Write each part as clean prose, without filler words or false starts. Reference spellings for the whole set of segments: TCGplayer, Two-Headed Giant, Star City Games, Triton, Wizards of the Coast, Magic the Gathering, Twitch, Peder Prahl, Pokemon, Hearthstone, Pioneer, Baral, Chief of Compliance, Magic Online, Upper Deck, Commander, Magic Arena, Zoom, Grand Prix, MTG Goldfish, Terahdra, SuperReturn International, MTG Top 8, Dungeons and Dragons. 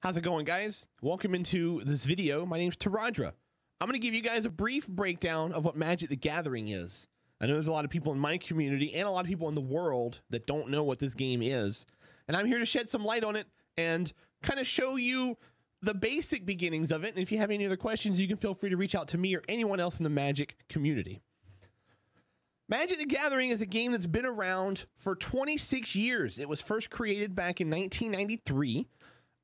How's it going, guys? Welcome into this video. My name's Terahdra. I'm going to give you guys a brief breakdown of what Magic the Gathering is. I know there's a lot of people in my community and a lot of people in the world that don't know what this game is. And I'm here to shed some light on it and kind of show you the basic beginnings of it. And if you have any other questions, you can feel free to reach out to me or anyone else in the Magic community. Magic the Gathering is a game that's been around for 26 years. It was first created back in 1993.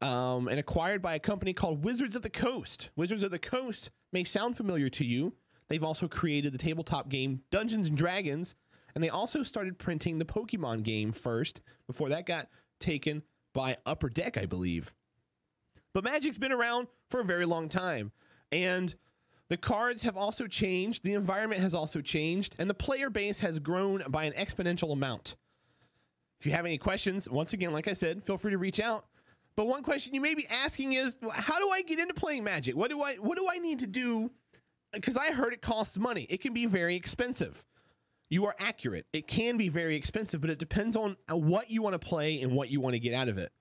And acquired by a company called Wizards of the Coast. Wizards of the Coast may sound familiar to you. They've also created the tabletop game Dungeons and Dragons, and they also started printing the Pokemon game first, before that got taken by Upper Deck, I believe. But Magic's been around for a very long time, and the cards have also changed, the environment has also changed, and the player base has grown by an exponential amount. If you have any questions, once again, like I said, feel free to reach out. But one question you may be asking is, how do I get into playing Magic? What do I need to do? Because I heard it costs money. It can be very expensive. You are accurate. It can be very expensive, but it depends on what you want to play and what you want to get out of it.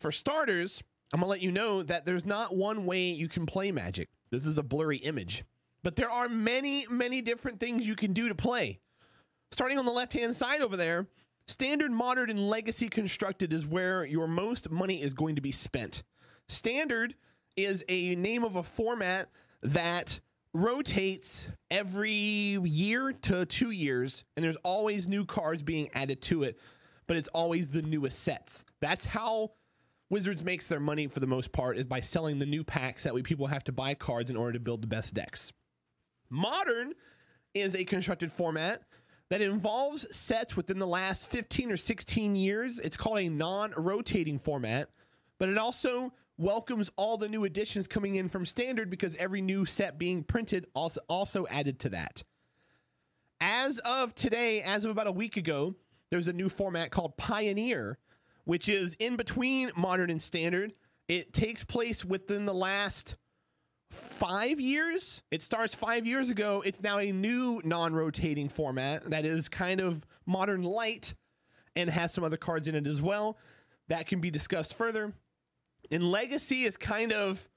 For starters, I'm going to let you know that there's not one way you can play Magic. This is a blurry image. But there are many, many different things you can do to play. Starting on the left-hand side over there, Standard, Modern, and Legacy Constructed is where your most money is going to be spent. Standard is a name of a format that rotates every year to 2 years, and there's always new cards being added to it, but it's always the newest sets. That's how Wizards makes their money for the most part, is by selling the new packs. That way people have to buy cards in order to build the best decks. Modern is a constructed format that involves sets within the last 15 or 16 years. It's called a non-rotating format, but it also welcomes all the new additions coming in from Standard, because every new set being printed also added to that. As of today, as of about a week ago, there's a new format called Pioneer, which is in between Modern and Standard. It takes place within the last 5 years. It starts 5 years ago. It's now a new non-rotating format that is kind of Modern light and has some other cards in it as well that can be discussed further. And Legacy is kind of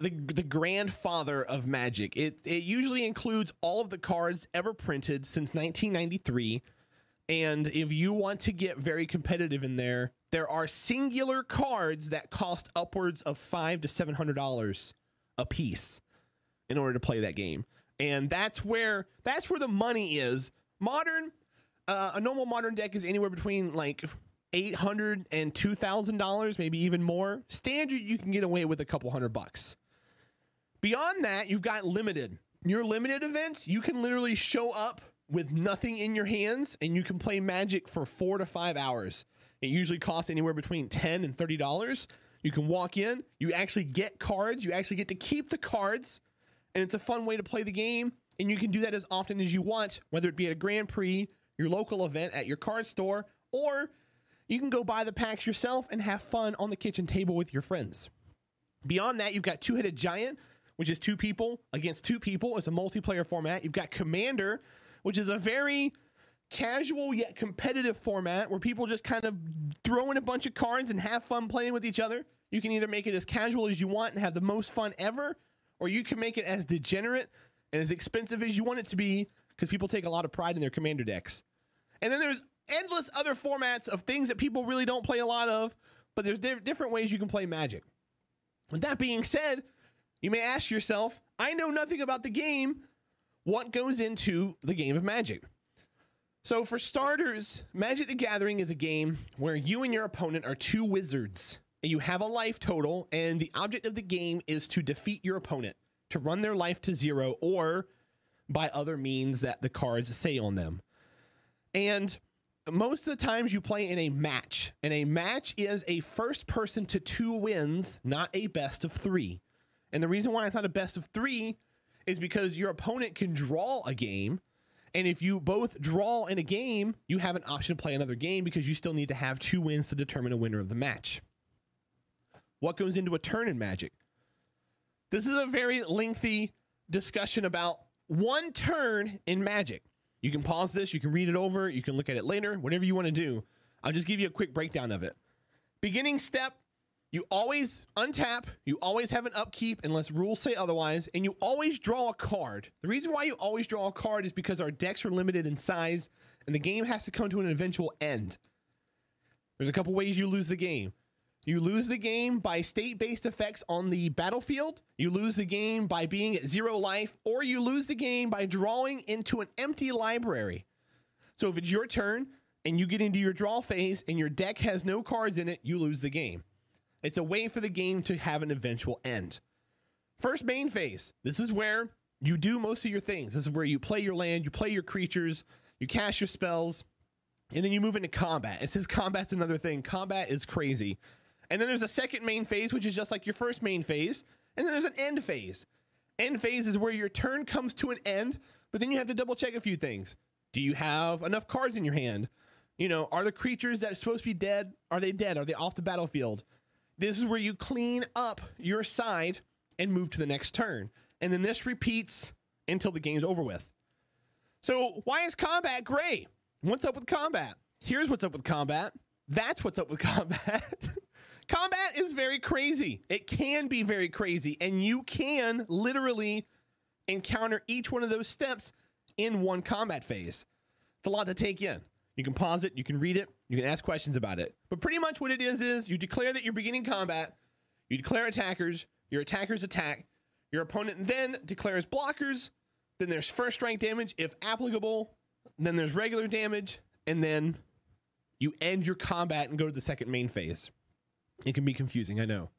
the grandfather of Magic. It usually includes all of the cards ever printed since 1993, and if you want to get very competitive in there, there are singular cards that cost upwards of $500 to $700 a piece in order to play that game, and that's where the money is. Modern, a normal Modern deck is anywhere between like $800 and $2,000, maybe even more. Standard, you can get away with a couple $100s. Beyond that, you've got Limited. Your Limited events, you can literally show up with nothing in your hands and you can play Magic for 4 to 5 hours. It usually costs anywhere between $10 and $30. You can walk in, you actually get cards, you actually get to keep the cards, and it's a fun way to play the game, and you can do that as often as you want, whether it be at a Grand Prix, your local event at your card store, or you can go buy the packs yourself and have fun on the kitchen table with your friends. Beyond that, you've got Two-Headed Giant, which is 2 people against 2 people. It's a multiplayer format. You've got Commander, which is a very casual yet competitive format where people just kind of throw in a bunch of cards and have fun playing with each other. You can either make it as casual as you want and have the most fun ever, or you can make it as degenerate and as expensive as you want it to be, because people take a lot of pride in their Commander decks. And then there's endless other formats of things that people really don't play a lot of, but there's different ways you can play Magic. With that being said, you may ask yourself, I know nothing about the game. What goes into the game of Magic? So for starters, Magic the Gathering is a game where you and your opponent are 2 wizards, and you have a life total, and the object of the game is to defeat your opponent, to run their life to 0, or by other means that the cards say on them. And most of the times you play in a match, and a match is a first person to 2 wins, not a best of 3. And the reason why it's not a best of 3 is because your opponent can draw a game, and if you both draw in a game, you have an option to play another game, because you still need to have 2 wins to determine a winner of the match. What goes into a turn in Magic? This is a very lengthy discussion about one turn in Magic. You can pause this, you can read it over, you can look at it later, whatever you want to do. I'll just give you a quick breakdown of it. Beginning step You always untap, you always have an upkeep unless rules say otherwise, and you always draw a card. The reason why you always draw a card is because our decks are limited in size and the game has to come to an eventual end. There's a couple ways you lose the game. You lose the game by state-based effects on the battlefield. You lose the game by being at 0 life, or you lose the game by drawing into an empty library. So if it's your turn and you get into your draw phase and your deck has no cards in it, you lose the game. It's a way for the game to have an eventual end. First main phase. This is where you do most of your things. This is where you play your land, you play your creatures, you cast your spells, and then you move into combat. It says combat's another thing. Combat is crazy. And then there's a second main phase, which is just like your first main phase. And then there's an end phase. End phase is where your turn comes to an end, but then you have to double check a few things. Do you have enough cards in your hand? You know, are the creatures that are supposed to be dead, are they dead? Are they off the battlefield? This is where you clean up your side and move to the next turn. And then this repeats until the game's over with. So why is combat great? What's up with combat? Here's what's up with combat. That's what's up with combat. Combat is very crazy. It can be very crazy. And you can literally encounter each one of those steps in one combat phase. It's a lot to take in. You can pause it, you can read it, you can ask questions about it. But pretty much what it is you declare that you're beginning combat, you declare attackers, your attackers attack, your opponent then declares blockers, then there's first strike damage if applicable, then there's regular damage, and then you end your combat and go to the second main phase. It can be confusing, I know.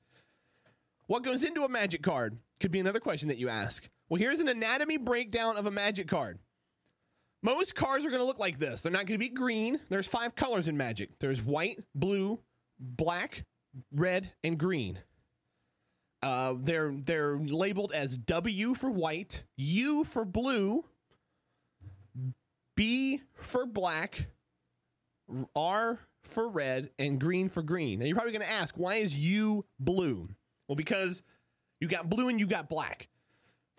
What goes into a magic card could be another question that you ask. Well, here's an anatomy breakdown of a magic card. Most cards are going to look like this. They're not going to be green. There's 5 colors in Magic. There's white, blue, black, red, and green. They're labeled as W for white, U for blue, B for black, R for red, and green for green. Now, you're probably going to ask, why is U blue? Well, because you got blue and you got black.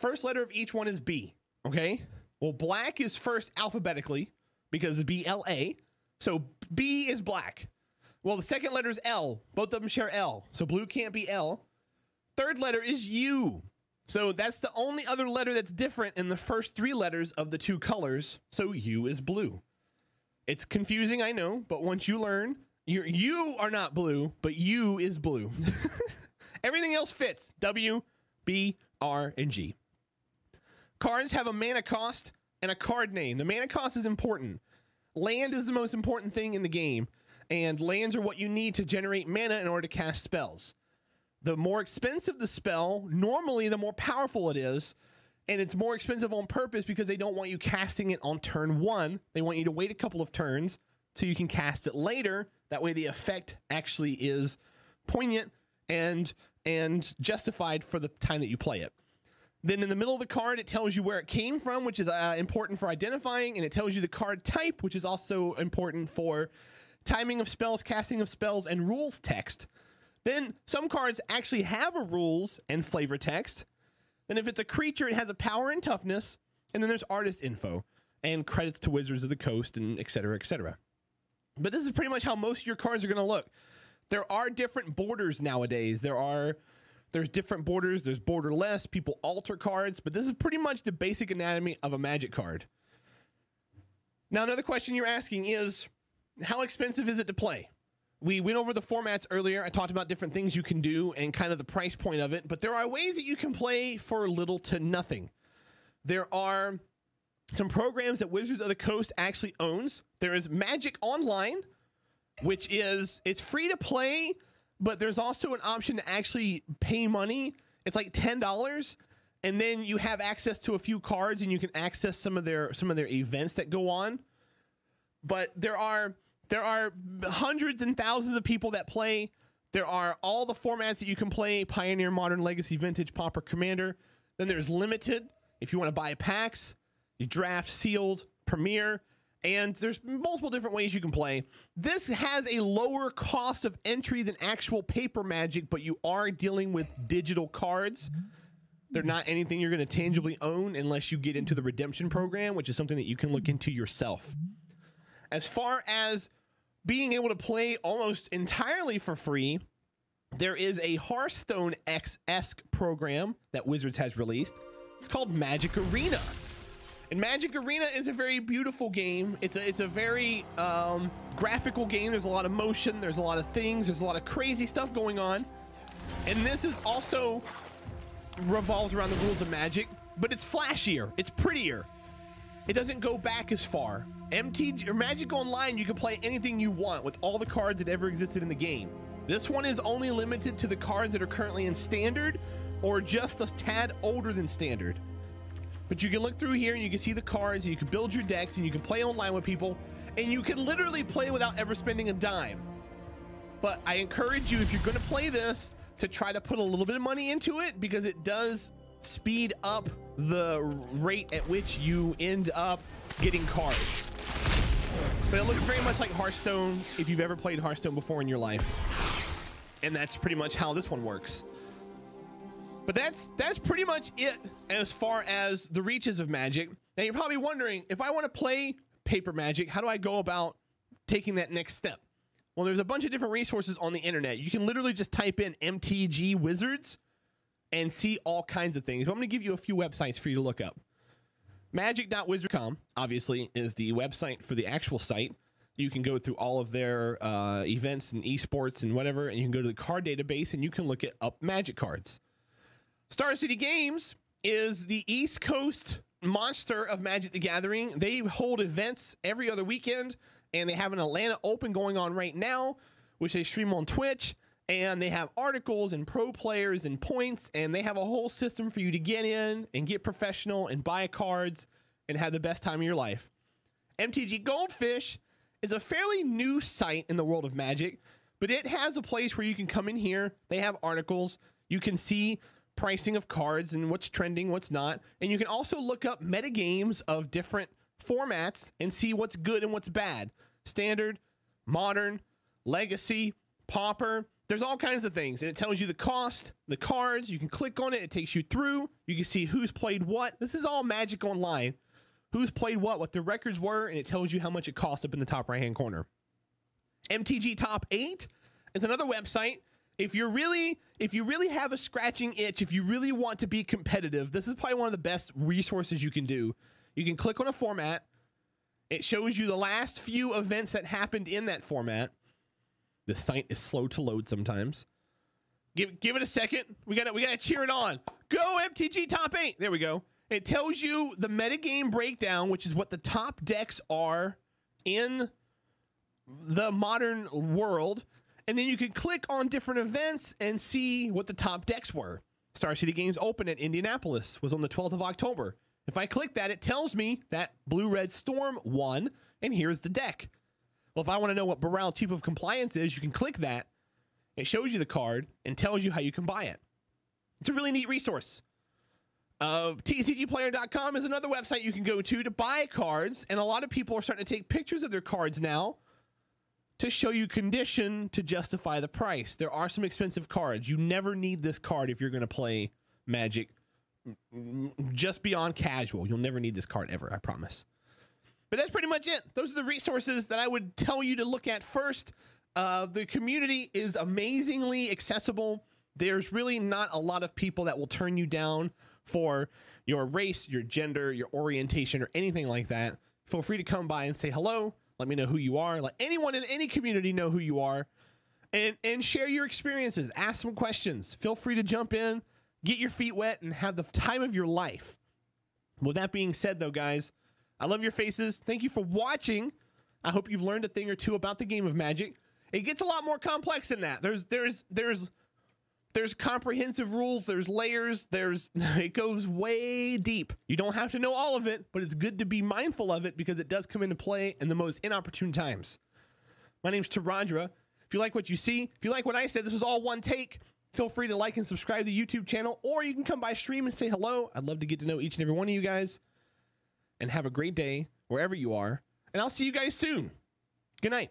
First letter of each one is B, okay? Well, black is first alphabetically because it's B-L-A. So B is black. Well, the second letter is L. Both of them share L. So blue can't be L. Third letter is U. So that's the only other letter that's different in the first 3 letters of the 2 colors. So U is blue. It's confusing, I know, but once you learn, you are not blue, but U is blue. Everything else fits. W, B, R, and G. Cards have a mana cost and a card name. The mana cost is important. Land is the most important thing in the game, and lands are what you need to generate mana in order to cast spells. The more expensive the spell, normally the more powerful it is, and it's more expensive on purpose because they don't want you casting it on turn 1. They want you to wait a couple of turns so you can cast it later. That way the effect actually is poignant and justified for the time that you play it. Then in the middle of the card, it tells you where it came from, which is important for identifying, and it tells you the card type, which is also important for timing of spells, casting of spells, and rules text. Then some cards actually have a rules and flavor text. Then if it's a creature, it has a power and toughness, and then there's artist info and credits to Wizards of the Coast and et cetera, et cetera. But this is pretty much how most of your cards are going to look. There are different borders nowadays. There's different borders, there's borderless, people alter cards, but this is pretty much the basic anatomy of a magic card. Now, another question you're asking is, how expensive is it to play? We went over the formats earlier. I talked about different things you can do and kind of the price point of it, but there are ways that you can play for little to nothing. There are some programs that Wizards of the Coast actually owns. There is Magic Online, which is, it's free to play, but there's also an option to actually pay money. It's like $10, and then you have access to a few cards, and you can access some of their events that go on. But there are hundreds and thousands of people that play. There are all the formats that you can play: Pioneer, Modern, Legacy, Vintage, Pauper, Commander. Then there's Limited if you want to buy packs, you draft, sealed, Premier. And there's multiple different ways you can play. This has a lower cost of entry than actual paper magic, but you are dealing with digital cards. They're not anything you're going to tangibly own unless you get into the redemption program, which is something that you can look into yourself. As far as being able to play almost entirely for free, there is a Hearthstone X-esque program that Wizards has released. It's called Magic Arena. And Magic Arena is a very beautiful game. It's a very graphical game. There's a lot of motion. There's a lot of things. There's a lot of crazy stuff going on. And this is also revolves around the rules of Magic, but it's flashier. It's prettier. It doesn't go back as far. MTG or Magic Online, you can play anything you want with all the cards that ever existed in the game. This one is only limited to the cards that are currently in Standard or just a tad older than Standard. But you can look through here and you can see the cards, and you can build your decks, and you can play online with people, and you can literally play without ever spending a dime. But I encourage you, if you're going to play this, to try to put a little bit of money into it, because it does speed up the rate at which you end up getting cards. But it looks very much like Hearthstone if you've ever played Hearthstone before in your life. And that's pretty much how this one works. But that's pretty much it as far as the reaches of Magic. Now you're probably wondering, if I want to play paper Magic, how do I go about taking that next step? Well, there's a bunch of different resources on the internet. You can literally just type in MTG Wizards and see all kinds of things. But I'm going to give you a few websites for you to look up. Magic.wizard.com, obviously, is the website for the actual site. You can go through all of their events and esports and whatever, and you can go to the card database and you can look up Magic cards. Star City Games is the East Coast monster of Magic the Gathering. They hold events every other weekend, and they have an Atlanta Open going on right now, which they stream on Twitch, and they have articles and pro players and points, and they have a whole system for you to get in and get professional and buy cards and have the best time of your life. MTG Goldfish is a fairly new site in the world of Magic, but it has a place where you can come in here. They have articles. You can see pricing of cards and what's trending, what's not. And you can also look up metagames of different formats and see what's good and what's bad. Standard, Modern, Legacy, Pauper. There's all kinds of things. And it tells you the cost, the cards. You can click on it. It takes you through. You can see who's played what. This is all Magic Online. Who's played what the records were, and it tells you how much it cost up in the top right-hand corner. MTG Top 8 is another website. If you really have a scratching itch, if you really want to be competitive, this is probably one of the best resources you can do. You can click on a format. It shows you the last few events that happened in that format. The site is slow to load sometimes. Give it a second. We gotta cheer it on. Go MTG Top 8. There we go. It tells you the metagame breakdown, which is what the top decks are in the modern world. And then you can click on different events and see what the top decks were. Star City Games Open at Indianapolis was on the 12th of October. If I click that, it tells me that Blue-Red Storm won, and here's the deck. Well, if I want to know what Baral, Chief of Compliance is, you can click that. It shows you the card and tells you how you can buy it. It's a really neat resource. TCGplayer.com is another website you can go to buy cards, and a lot of people are starting to take pictures of their cards now to show you condition to justify the price. There are some expensive cards. You never need this card if you're going to play Magic just beyond casual. You'll never need this card ever, I promise. But that's pretty much it. Those are the resources that I would tell you to look at first. The community is amazingly accessible. There's really not a lot of people that will turn you down for your race, your gender, your orientation, or anything like that. Feel free to come by and say hello. Let me know who you are. Let anyone in any community know who you are, and share your experiences. Ask some questions. Feel free to jump in, get your feet wet, and have the time of your life. With that being said, though, guys, I love your faces. Thank you for watching. I hope you've learned a thing or two about the game of Magic. It gets a lot more complex than that. There's comprehensive rules. There's layers. It goes way deep. You don't have to know all of it, but it's good to be mindful of it because it does come into play in the most inopportune times. My name's Terahdra. If you like what you see, if you like what I said, this was all one take. Feel free to like and subscribe to the YouTube channel, or you can come by stream and say hello. I'd love to get to know each and every one of you guys, and have a great day wherever you are. And I'll see you guys soon. Good night.